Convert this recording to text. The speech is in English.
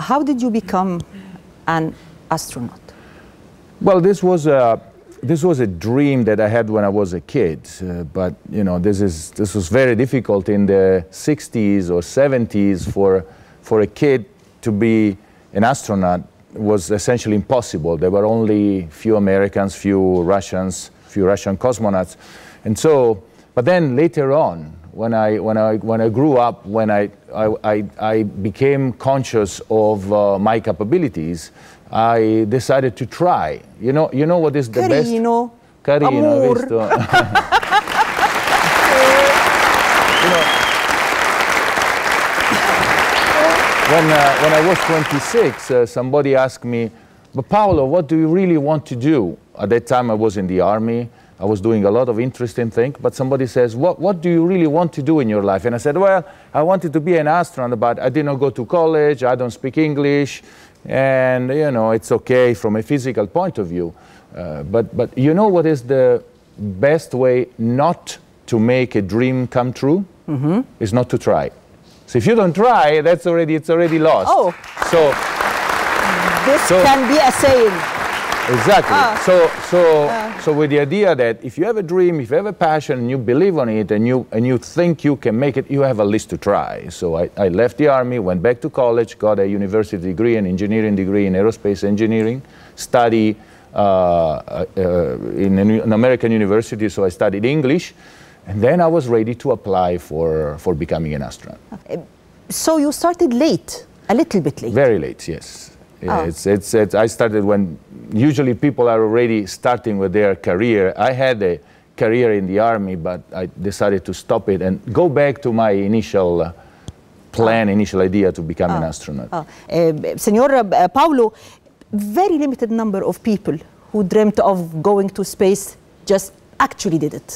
How did you become an astronaut? Well, this was a dream that I had when I was a kid, but you know, this was very difficult in the 60s or 70s for a kid to be an astronaut. Was essentially impossible. There were only few Americans, few Russian cosmonauts, and so. But then later on, when I grew up, when I became conscious of my capabilities, I decided to try. You know what is the best? Carino, visto. You know, when I was 26, somebody asked me, but Paolo, what do you really want to do? At that time I was in the army, I was doing a lot of interesting things, but somebody says, what do you really want to do in your life? And I said, well, I wanted to be an astronaut, but I did not go to college, I don't speak English, and you know, it's okay from a physical point of view. But you know what is the best way not to make a dream come true? Mm-hmm. Is not to try. So if you don't try, it's already lost. Oh. So. This can be a saying. Exactly. So with the idea that if you have a dream, if you have a passion, and you believe on it, and you think you can make it, you have at least to try. So I left the army, went back to college, got a university degree, an engineering degree in aerospace engineering, study in an American university, so I studied English, and then I was ready to apply for becoming an astronaut. Okay. So you started late, a little bit late. Very late, yes. Oh. I started when usually people are already starting with their career. I had a career in the army, but I decided to stop it and go back to my initial plan, initial idea to become an astronaut. Senor Paolo, very limited number of people who dreamt of going to space just actually did it.